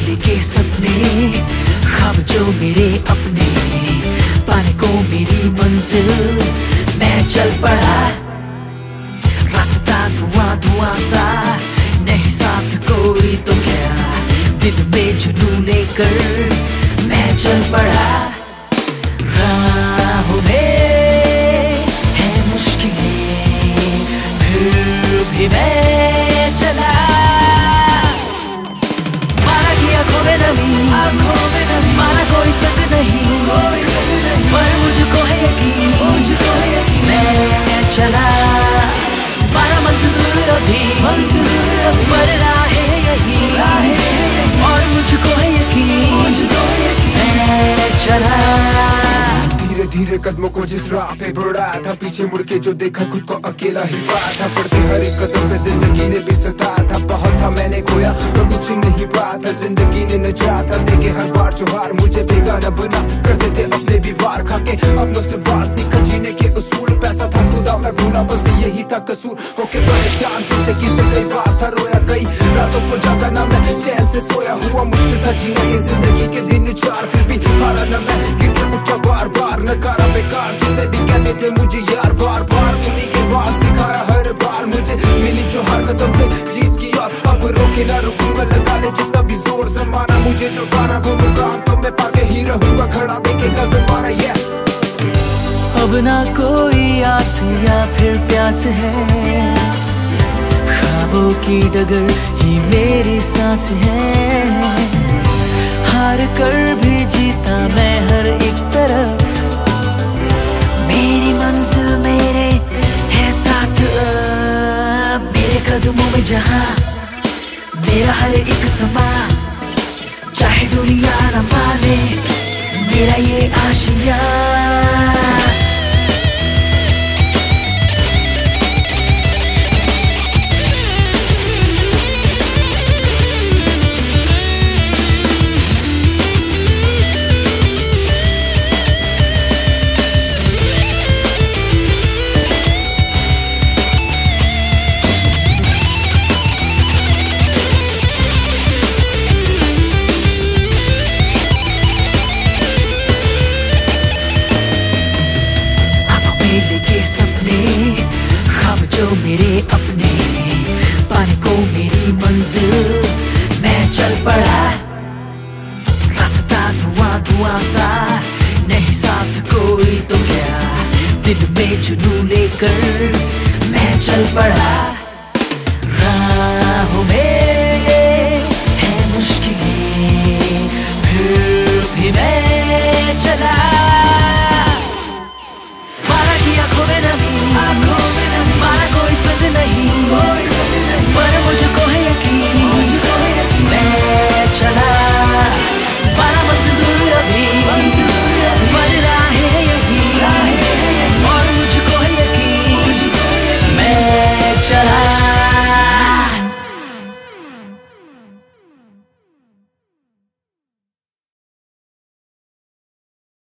लेके सपने ख्वाब जो मेरे अपने पाने को मेरी मंजिल मैं चल पड़ा। रास्ता धुआं धुआं सा नहीं साथ कोई तो क्या दिल में जुनून लेकर मैं चल पड़ा। राहों में है मुश्किलें फिर भी मैं चला। माना कोई सच नहीं पर मुझको है यकीन मैं चला। माना मंजूर अभी पर राह यही और मुझको है यकीन मैं चला। धीरे धीरे कदमों को जिस राह पे बढ़ा था पीछे मुड़के जो देखा खुद को अकेला ही पड़ा था। पड़ते हर एक कदम पे जिंदगी ने भी सताया था। बहुत था मैंने खोया पर कुछ नहीं पाया। जिंदगी ने न चाहता देखे हर बार जो हार मुझे बेगाना बना करते थे अपने भी वार खाके अपनों से वार सीखा जीने के उसूल। पैसा था खुदा मैं भूला बस यही था कसूर। होके परेशान जिंदगी से कई बार था रोया कई रातों को जागा ना मैं चैन से सोया। हुआ मुश्किल था जीना ये जिंदगी के दिन चार फिर भी हारा न मैं उठा बार बार नकारा बेकार। जितने भी कहते थे मुझे यार बार बार उन्हीं के वार सिखाया हर बार। मुझे मिली जो हर कदम पे जीत की और अब रोके ना रुकूंगा लगा ले जितना भी जोर जमाना। मुझे जो गाना वो मुकाम तो मैं पाके ही रहूंगा खड़ा देखेगा जमाना। ये अब ना कोई आस या फिर प्यास है ख्वाबों की डगर ही मेरी सांस है। हार कर भी जीता मैं हर एक तरफ मेरी मंजिल मेरे है साथ। मेरे कदमों में जहां मेरा हर एक समा चाहे दुनिया न माने मेरा ये आशिया। मेरे अपने पाने को मेरी मंजिल मैं चल पड़ा। रास्ता धुआं धुआं सा नहीं साथ कोई तो क्या दिल में जुनून लेकर मैं चल पड़ा।